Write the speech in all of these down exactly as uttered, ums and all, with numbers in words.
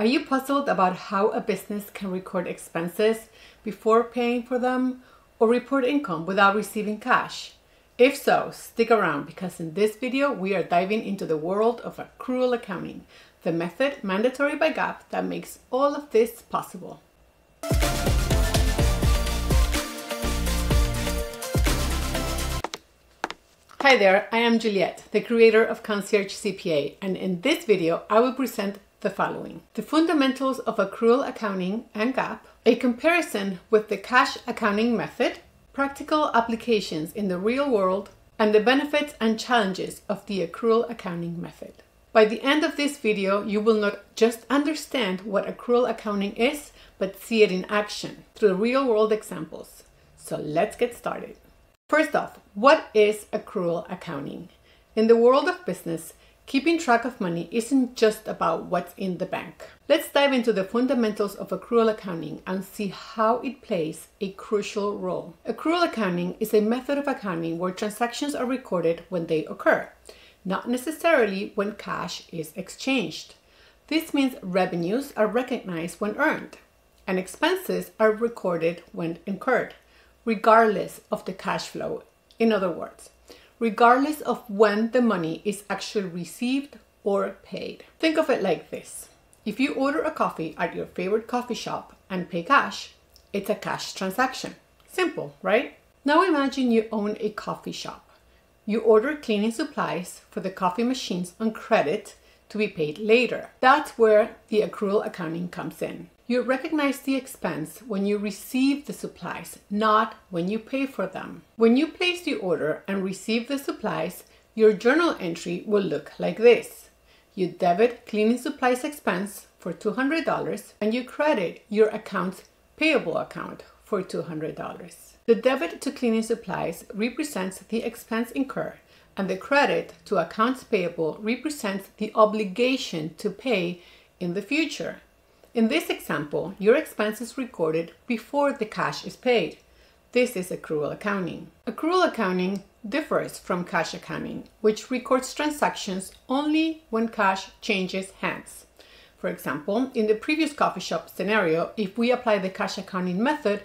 Are you puzzled about how a business can record expenses before paying for them or report income without receiving cash? If so, stick around because in this video we are diving into the world of accrual accounting, the method mandatory by GAAP that makes all of this possible. Hi there, I am Juliette, the creator of Concierge C P A, and in this video I will present the following: the fundamentals of accrual accounting and GAAP, a comparison with the cash accounting method, practical applications in the real world, and the benefits and challenges of the accrual accounting method. By the end of this video, you will not just understand what accrual accounting is, but see it in action through real-world examples. So let's get started. First off, what is accrual accounting? In the world of business, keeping track of money isn't just about what's in the bank. Let's dive into the fundamentals of accrual accounting and see how it plays a crucial role. Accrual accounting is a method of accounting where transactions are recorded when they occur, not necessarily when cash is exchanged. This means revenues are recognized when earned, and expenses are recorded when incurred, regardless of the cash flow. In other words, regardless of when the money is actually received or paid. Think of it like this. If you order a coffee at your favorite coffee shop and pay cash, it's a cash transaction. Simple, right? Now imagine you own a coffee shop. You order cleaning supplies for the coffee machines on credit to be paid later. That's where the accrual accounting comes in. You recognize the expense when you receive the supplies, not when you pay for them. When you place the order and receive the supplies, your journal entry will look like this. You debit cleaning supplies expense for two hundred dollars and you credit your accounts payable account for two hundred dollars. The debit to cleaning supplies represents the expense incurred and the credit to accounts payable represents the obligation to pay in the future. In this example, your expense is recorded before the cash is paid. This is accrual accounting. Accrual accounting differs from cash accounting, which records transactions only when cash changes hands. For example, in the previous coffee shop scenario, if we apply the cash accounting method,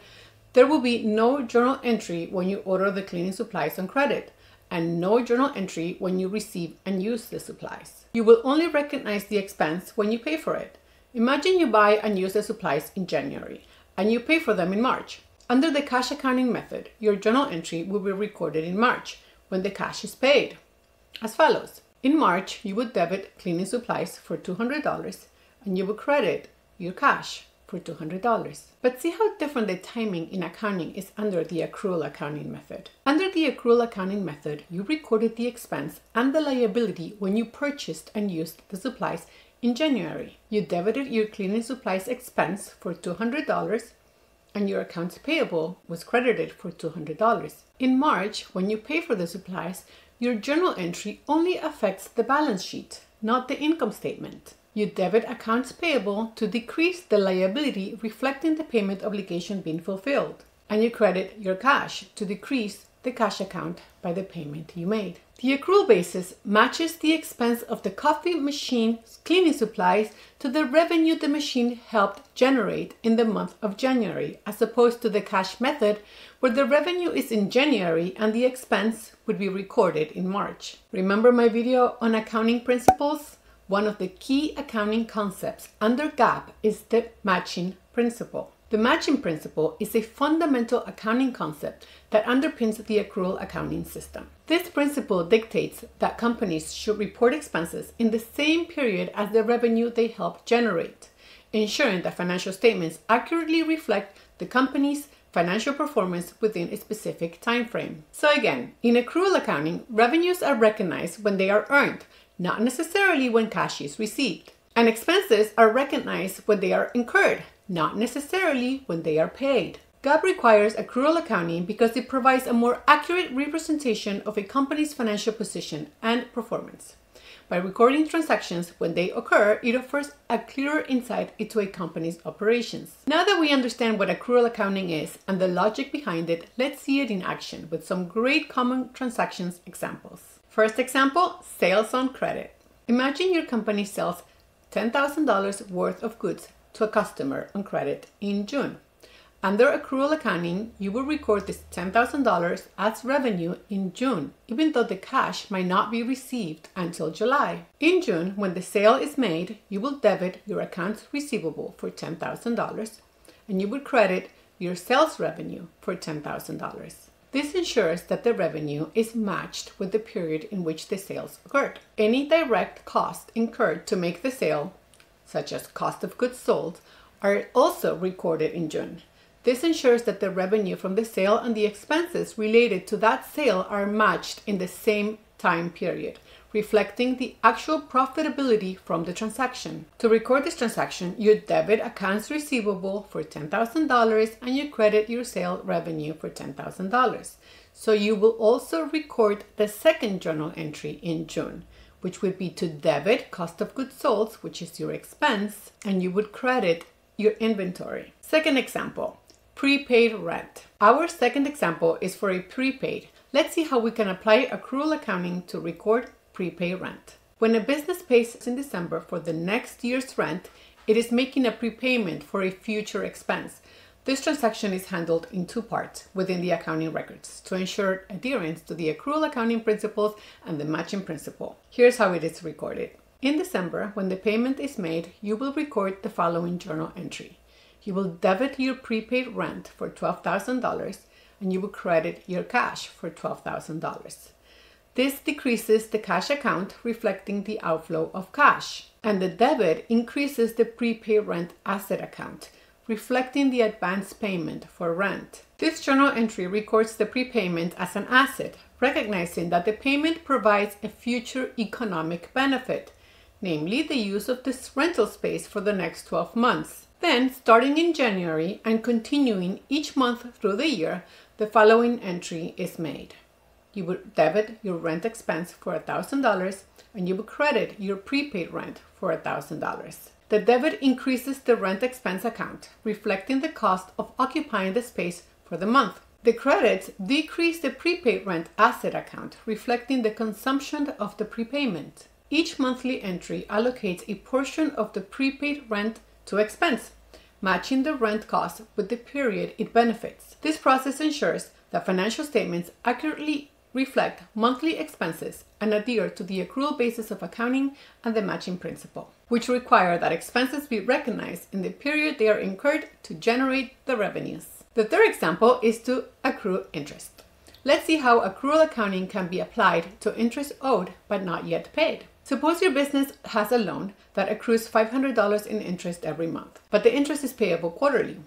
there will be no journal entry when you order the cleaning supplies on credit, and no journal entry when you receive and use the supplies. You will only recognize the expense when you pay for it. Imagine you buy and use the supplies in January, and you pay for them in March. Under the cash accounting method, your journal entry will be recorded in March, when the cash is paid, as follows. In March, you would debit cleaning supplies for two hundred dollars, and you would credit your cash for two hundred dollars. But see how different the timing in accounting is under the accrual accounting method. Under the accrual accounting method, you recorded the expense and the liability when you purchased and used the supplies in January. You debited your cleaning supplies expense for two hundred dollars and your accounts payable was credited for two hundred dollars. In March, when you pay for the supplies, your journal entry only affects the balance sheet, not the income statement. You debit accounts payable to decrease the liability reflecting the payment obligation being fulfilled, and you credit your cash to decrease the cash account by the payment you made. The accrual basis matches the expense of the coffee machine's cleaning supplies to the revenue the machine helped generate in the month of January, as opposed to the cash method where the revenue is in January and the expense would be recorded in March. Remember my video on accounting principles? One of the key accounting concepts under GAAP is the matching principle. The matching principle is a fundamental accounting concept that underpins the accrual accounting system. This principle dictates that companies should report expenses in the same period as the revenue they help generate, ensuring that financial statements accurately reflect the company's financial performance within a specific time frame. So again, in accrual accounting, revenues are recognized when they are earned, not necessarily when cash is received. And expenses are recognized when they are incurred, not necessarily when they are paid. GAAP requires accrual accounting because it provides a more accurate representation of a company's financial position and performance. By recording transactions when they occur, it offers a clearer insight into a company's operations. Now that we understand what accrual accounting is and the logic behind it, let's see it in action with some great common transactions examples. First example, sales on credit. Imagine your company sells ten thousand dollars worth of goods to a customer on credit in June. Under accrual accounting, you will record this ten thousand dollars as revenue in June, even though the cash might not be received until July. In June, when the sale is made, you will debit your accounts receivable for ten thousand dollars and you will credit your sales revenue for ten thousand dollars. This ensures that the revenue is matched with the period in which the sales occurred. Any direct costs incurred to make the sale, such as cost of goods sold, are also recorded in June. This ensures that the revenue from the sale and the expenses related to that sale are matched in the same time period, reflecting the actual profitability from the transaction. To record this transaction, you debit accounts receivable for ten thousand dollars and you credit your sale revenue for ten thousand dollars. So you will also record the second journal entry in June, which would be to debit cost of goods sold, which is your expense, and you would credit your inventory. Second example, prepaid rent. Our second example is for a prepaid. Let's see how we can apply accrual accounting to record prepaid rent. When a business pays in December for the next year's rent, it is making a prepayment for a future expense. This transaction is handled in two parts within the accounting records to ensure adherence to the accrual accounting principles and the matching principle. Here's how it is recorded. In December, when the payment is made, you will record the following journal entry. You will debit your prepaid rent for twelve thousand dollars and you will credit your cash for twelve thousand dollars. This decreases the cash account, reflecting the outflow of cash, and the debit increases the prepaid rent asset account, reflecting the advance payment for rent. This journal entry records the prepayment as an asset, recognizing that the payment provides a future economic benefit, namely the use of this rental space for the next twelve months. Then, starting in January and continuing each month through the year, the following entry is made. You would debit your rent expense for one thousand dollars and you would credit your prepaid rent for one thousand dollars. The debit increases the rent expense account, reflecting the cost of occupying the space for the month. The credits decrease the prepaid rent asset account, reflecting the consumption of the prepayment. Each monthly entry allocates a portion of the prepaid rent to expense, matching the rent cost with the period it benefits. This process ensures that financial statements accurately reflect monthly expenses and adhere to the accrual basis of accounting and the matching principle, which require that expenses be recognized in the period they are incurred to generate the revenues. The third example is to accrue interest. Let's see how accrual accounting can be applied to interest owed but not yet paid. Suppose your business has a loan that accrues five hundred dollars in interest every month, but the interest is payable quarterly.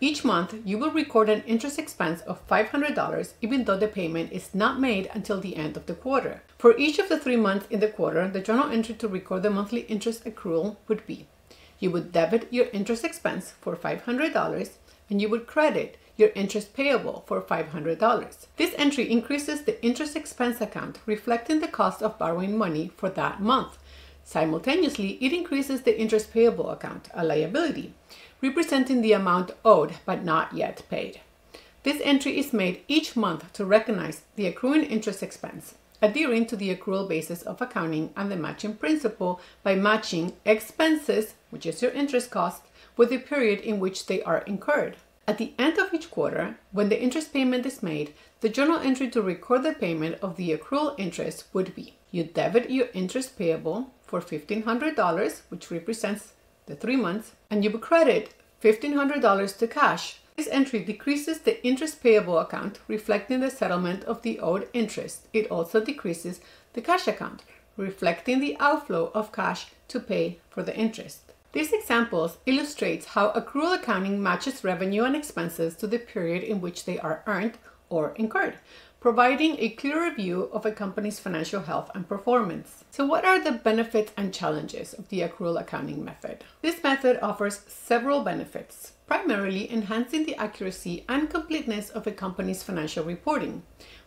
Each month, you will record an interest expense of five hundred dollars even though the payment is not made until the end of the quarter. For each of the three months in the quarter, the journal entry to record the monthly interest accrual would be: you would debit your interest expense for five hundred dollars and you would credit your interest payable for five hundred dollars. This entry increases the interest expense account, reflecting the cost of borrowing money for that month. Simultaneously, it increases the interest payable account, a liability, representing the amount owed but not yet paid. This entry is made each month to recognize the accruing interest expense, adhering to the accrual basis of accounting and the matching principle by matching expenses, which is your interest cost, with the period in which they are incurred. At the end of each quarter, when the interest payment is made, the journal entry to record the payment of the accrual interest would be: you debit your interest payable for fifteen hundred dollars, which represents the three months, and you will credit fifteen hundred dollars to cash. This entry decreases the interest payable account, reflecting the settlement of the owed interest. It also decreases the cash account, reflecting the outflow of cash to pay for the interest. These examples illustrate how accrual accounting matches revenue and expenses to the period in which they are earned or incurred, providing a clearer view of a company's financial health and performance. So what are the benefits and challenges of the accrual accounting method? This method offers several benefits, primarily enhancing the accuracy and completeness of a company's financial reporting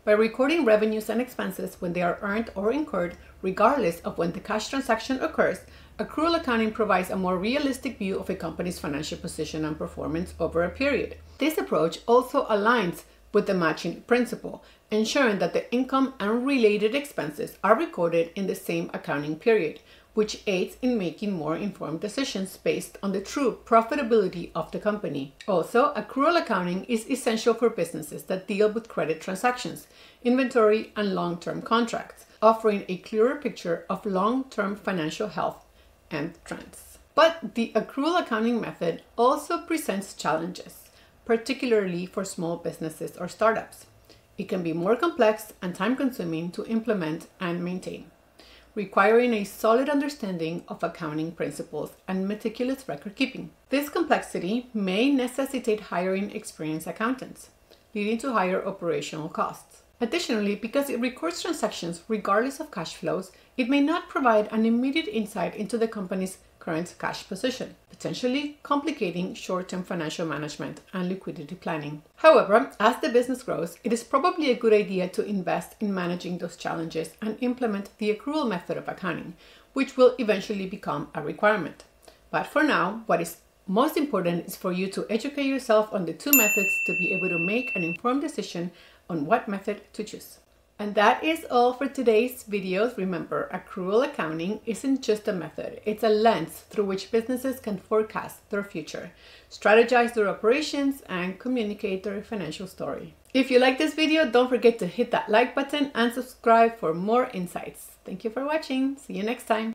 by recording revenues and expenses when they are earned or incurred, regardless of when the cash transaction occurs. Accrual accounting provides a more realistic view of a company's financial position and performance over a period. This approach also aligns with the matching principle, ensuring that the income and related expenses are recorded in the same accounting period, which aids in making more informed decisions based on the true profitability of the company. Also, accrual accounting is essential for businesses that deal with credit transactions, inventory, and long-term contracts, offering a clearer picture of long-term financial health and trends. But the accrual accounting method also presents challenges, particularly for small businesses or startups. It can be more complex and time-consuming to implement and maintain, requiring a solid understanding of accounting principles and meticulous record-keeping. This complexity may necessitate hiring experienced accountants, leading to higher operational costs. Additionally, because it records transactions regardless of cash flows, it may not provide an immediate insight into the company's current cash position, potentially complicating short-term financial management and liquidity planning. However, as the business grows, it is probably a good idea to invest in managing those challenges and implement the accrual method of accounting, which will eventually become a requirement. But for now, what is most important is for you to educate yourself on the two methods to be able to make an informed decision on what method to choose. And that is all for today's videos. Remember, accrual accounting isn't just a method, it's a lens through which businesses can forecast their future, strategize their operations, and communicate their financial story. If you like this video, don't forget to hit that like button and subscribe for more insights. Thank you for watching. See you next time.